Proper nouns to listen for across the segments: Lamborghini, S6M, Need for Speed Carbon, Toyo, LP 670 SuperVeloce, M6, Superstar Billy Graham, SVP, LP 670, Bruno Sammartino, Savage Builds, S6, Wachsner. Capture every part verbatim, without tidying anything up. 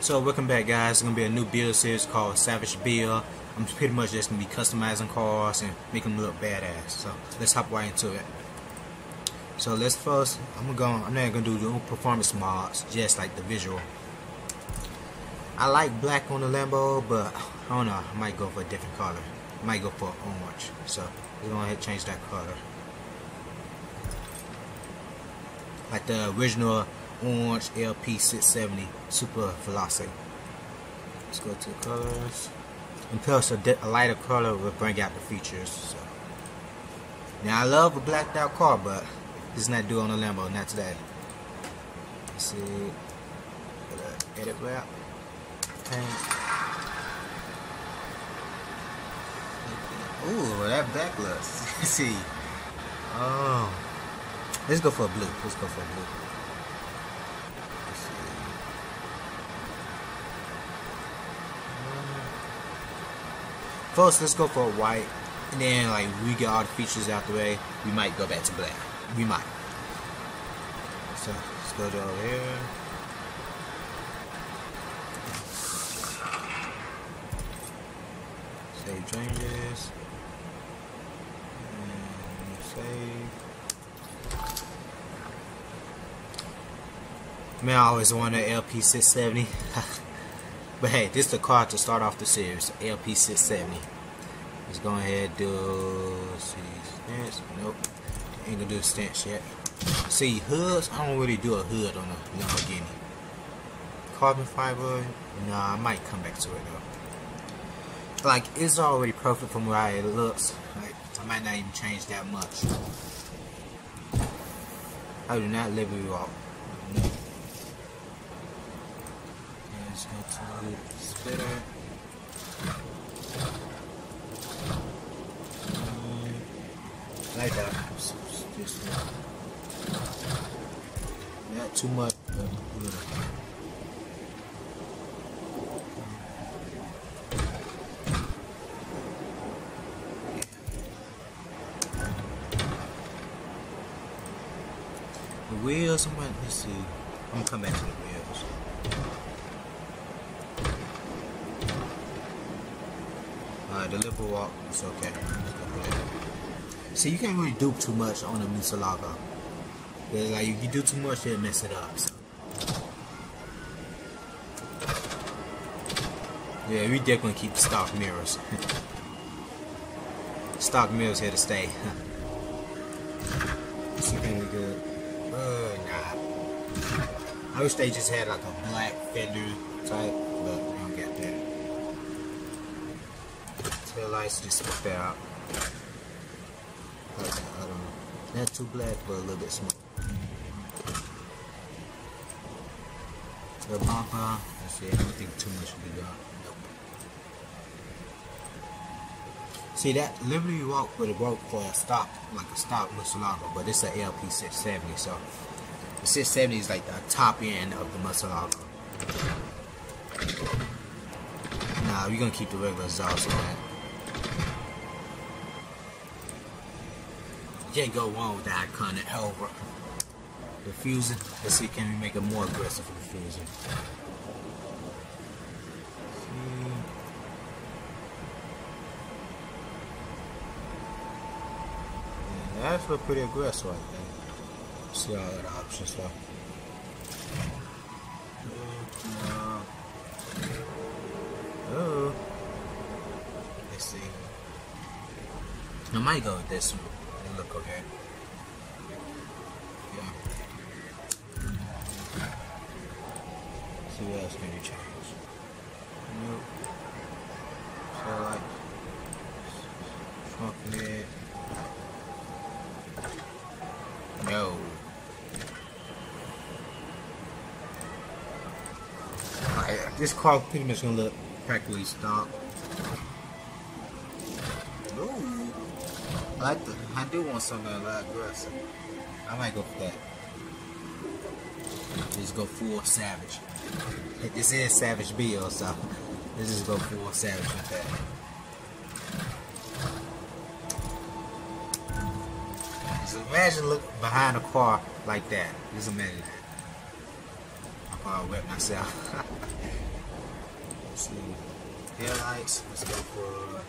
So welcome back, guys. It's gonna be a new build series called Savage Build. I'm pretty much just gonna be customizing cars and making them look badass. So let's hop right into it. So let's first. I'm gonna go. I'm not gonna do the performance mods, just like the visual. I like black on the Lambo, but I don't know. I might go for a different color. I might go for orange. So we're gonna change that color. Like the original orange L P six seventy SuperVeloce. Let's go to the colors. And plus a, a lighter color will bring out the features. So. Now I love a blacked out car, but it's not due on a Lambo, not today. Let's see. Edit wrap. Paint. Ooh, that backless. Let's see. Oh. Let's go for a blue. Let's go for a blue. Let's see. First, let's go for a white, and then like we get all the features out the way, we might go back to black. We might. So let's go to over here. Save changes. And save. Man, I always wanted an L P six seventy. But hey, this is the car to start off the series, L P six seventy. Let's go ahead and do see stance. Nope. Ain't gonna do the stance yet. See hoods, I don't really do a hood on a Lamborghini. Carbon fiber, nah, I might come back to it though. Like it's already perfect from where it looks. Like I might not even change that much. I do not live with you all. Let's go to the splitter. Like that. Just not too much, but good. The wheels, I'm gonna let's see. I'm gonna come back to the wheels. Uh, the liver walk, it's okay. See, you can't really do too much on a Musalaga. Like, if you do too much, it'll mess it up. So. Yeah, we definitely keep stock mirrors. Stock mirrors here to stay. It's really good. Uh, nah. I wish they just had like a black fender type, but I don't get that. The lights just pop out. I don't know. Not too black, but a little bit small. The bumper. Let's see. I don't think too much will be done. Nope. See that Liberty Walk would have worked for a stop, like a stop Musalaga, but it's an L P six seventy, so the six seventy is like the top end of the Musalaga. Nah, we're gonna keep the regular exhaust on that. Can't go wrong with the iconic over. The fusion, let's see, can we make it more aggressive for the fusion? Yeah, that's what pretty aggressive right there. See all the options though. Oh, let's see. I might go with this one. Look okay. Yeah. Let's see what else can you change? Nope. So like fucking it. No. Alright, this car pretty much gonna look practically stock. I like the, I do want something a lot aggressive. I might go for that. Just go full savage. This is Savage Build, so let's just go full savage with that. Just imagine look behind a car like that. Just imagine that. I probably wet myself. Let's see. Headlights. Let's go for.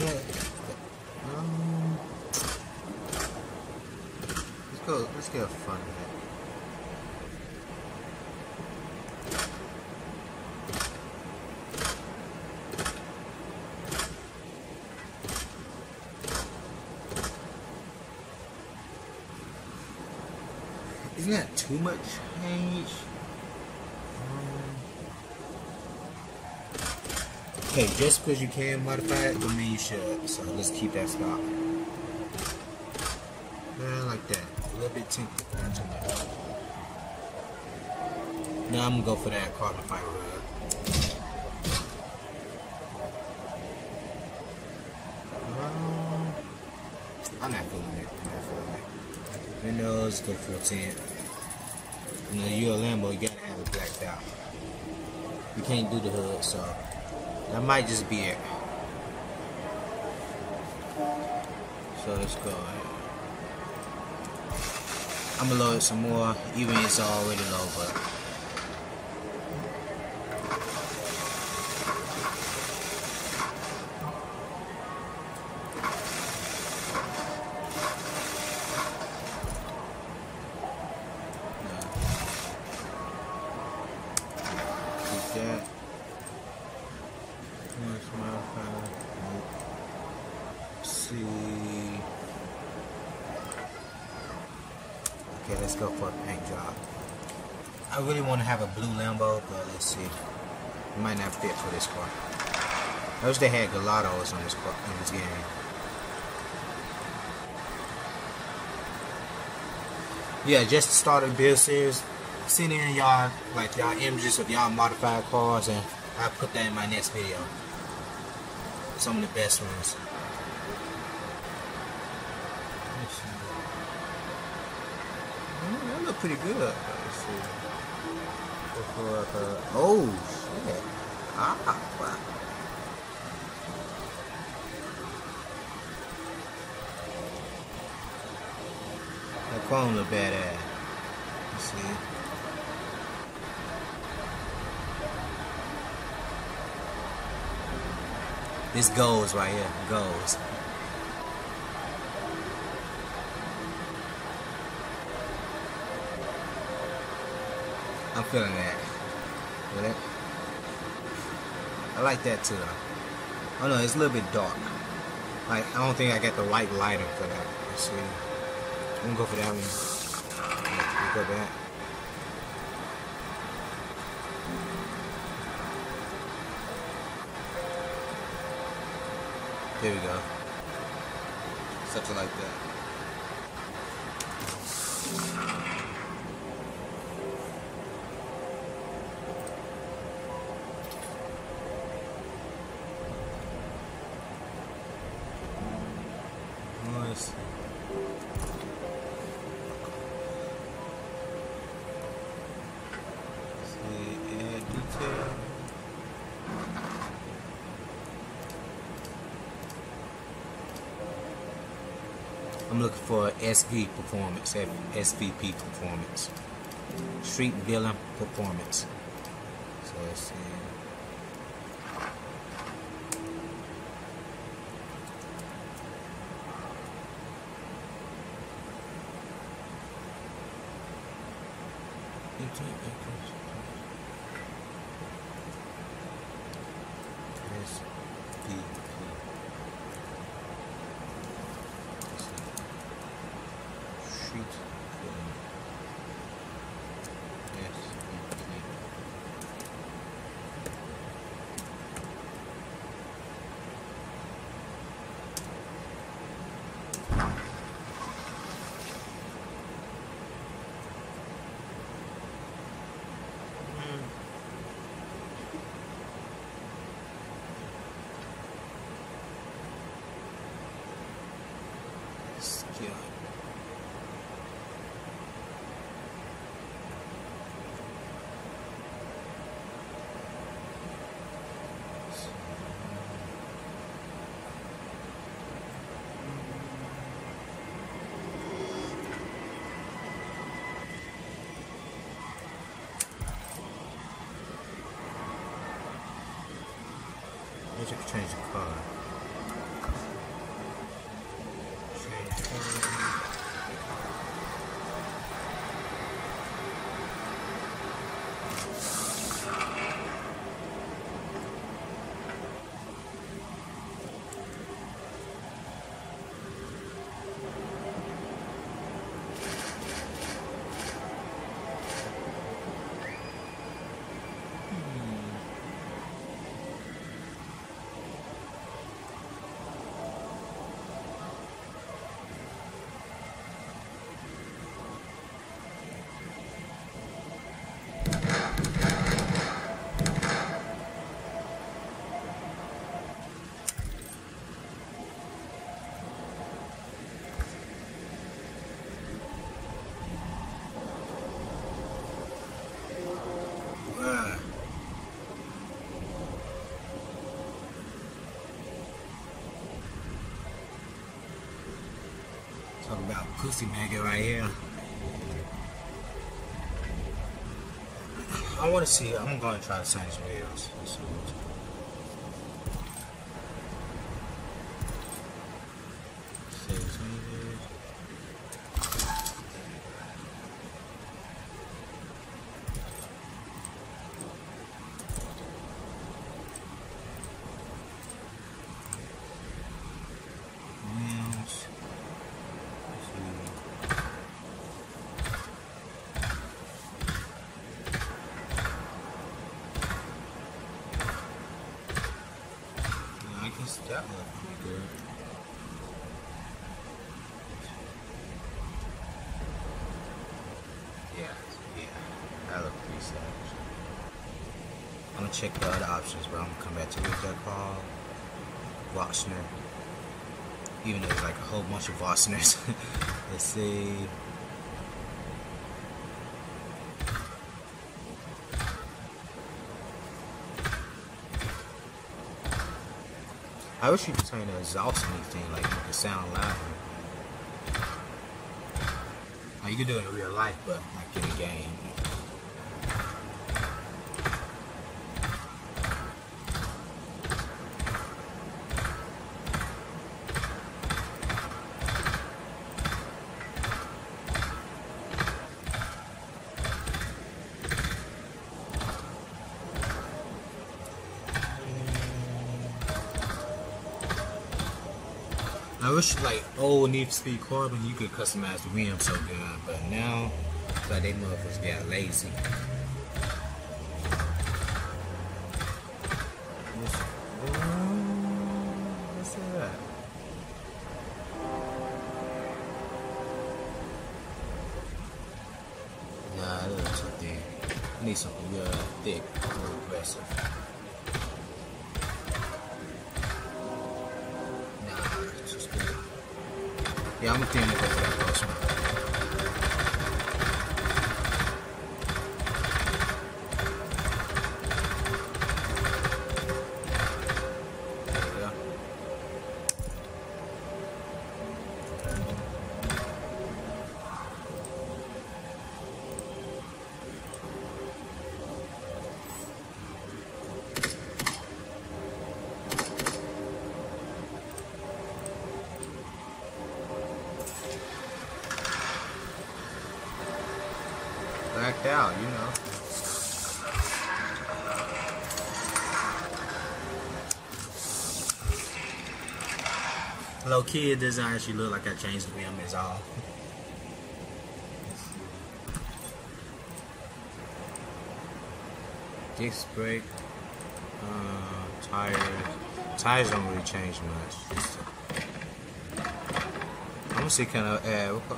Yeah. Um. Let's go. Let's get a fun head. Isn't that too much change? Um, okay, just because you can modify it doesn't mean you should. So let's keep that stock. Yeah, like that. A little bit tinted, not too much. Now I'm gonna go for that carbon fiber rug. Um, I'm not feeling it. I'm not feeling it. Windows go fourteen. You know, you're a Lambo, you gotta have it blacked out. You can't do the hood, so that might just be it. So let's go. I'm gonna load some more, even it's already low, but. Okay, let's go for a paint job. I really want to have a blue Lambo, but let's see. It might not fit for this car. I wish they had Gelatos on this car in this game. Yeah, just to start a build series. Send in y'all like y'all images of y'all modified cars, and I'll put that in my next video. Some of the best ones. That look pretty good. Let's see. Before, uh, oh shit! Ah, wow. That phone look badass. Let's see. This goes right here. Goes. I'm feeling that. With it. I like that too. Oh no, it's a little bit dark. Like I don't think I got the right lighting for that. Let's see. I'm gonna go for that one. Let's go for that. There we go. Something like that. I'm looking for S V performance, S V P performance, street villain performance. So let's see. S V P. Here's a change of car. Change car. Talk about pussy maggot right here. I want to see. I'm going to try to change wheels. That looked pretty good. Yeah, yeah, that looked pretty savage. I'm gonna check the other options, but I'm gonna come back to what they're called. Wachsner. Even though there's like a whole bunch of Wachsners. Let's see. I wish you could turn the exhaust on anything, like you could sound louder. Like you could do it in real life, but like in a game. I wish, like, old Need for Speed Carbon, you could customize the rim so good, but now, it's like they motherfuckers got lazy. What's, what's that? Nah, that looks too thin. I need something real thick, real aggressive. Yeah, I'm thinking about that first one. Blacked out, you know. Low key, it doesn't actually look like I changed the rim at all. Disc brake, uh, tires. Tires don't really change much. Just, I'm gonna see kind of add. Uh,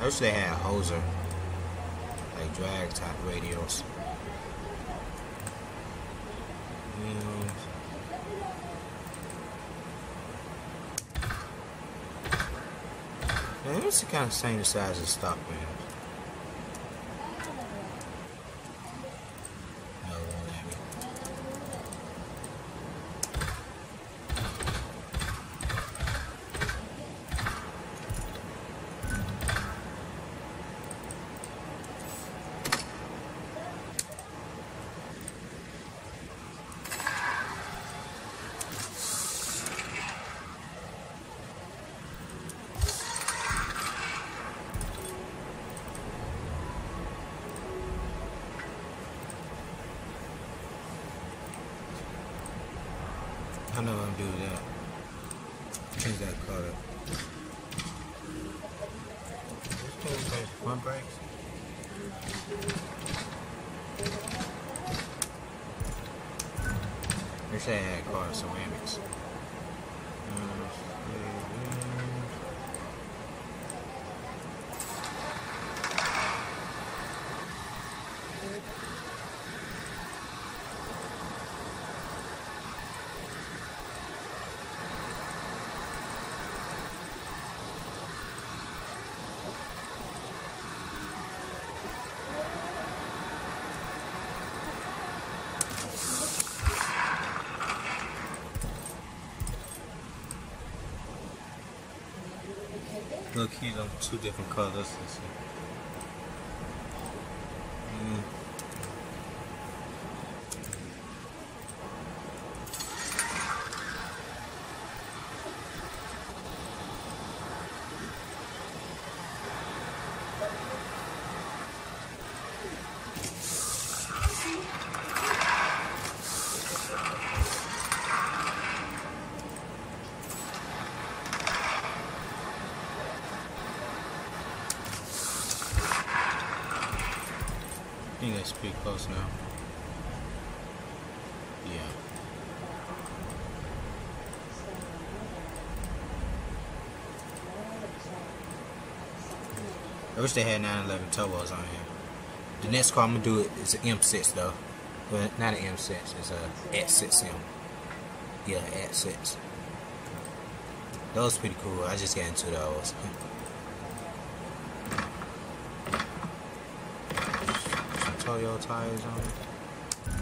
I wish they had a hoser, like drag type radios. And it's the kind of same size as stock wheels. I'm not gonna do that. Change that color. Pump brakes. They say I had car ceramics. Look, here them two different colors. Let's see. Mm. I think that's pretty close now. Yeah. I wish they had nine eleven turbos on here. The next car I'm gonna do is an M six though. Well, not an M six, it's a S six M. Yeah, S six. Those pretty cool. I just got into those. Toyo tires on it.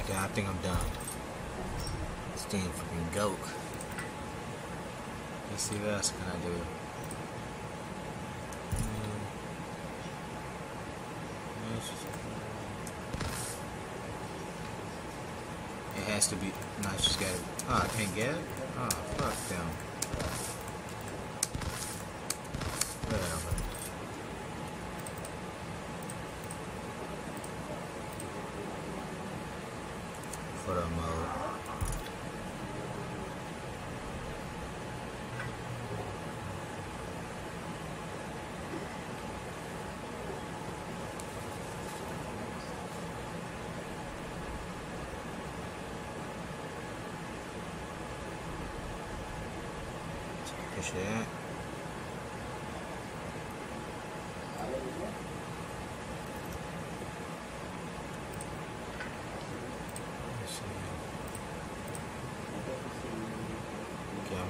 Okay, I think I'm done. This thing freaking goat. Let's see what else can I do. It has to be. No, I just got it. Oh, I can't get it? Oh, fuck them. Photo mode. Push that.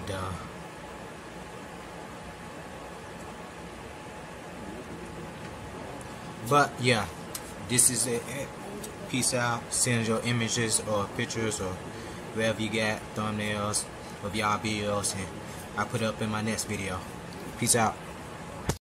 Down. But yeah, this is it. Peace out. Send your images or pictures or wherever you got thumbnails of y'all videos, and I put it up in my next video. Peace out.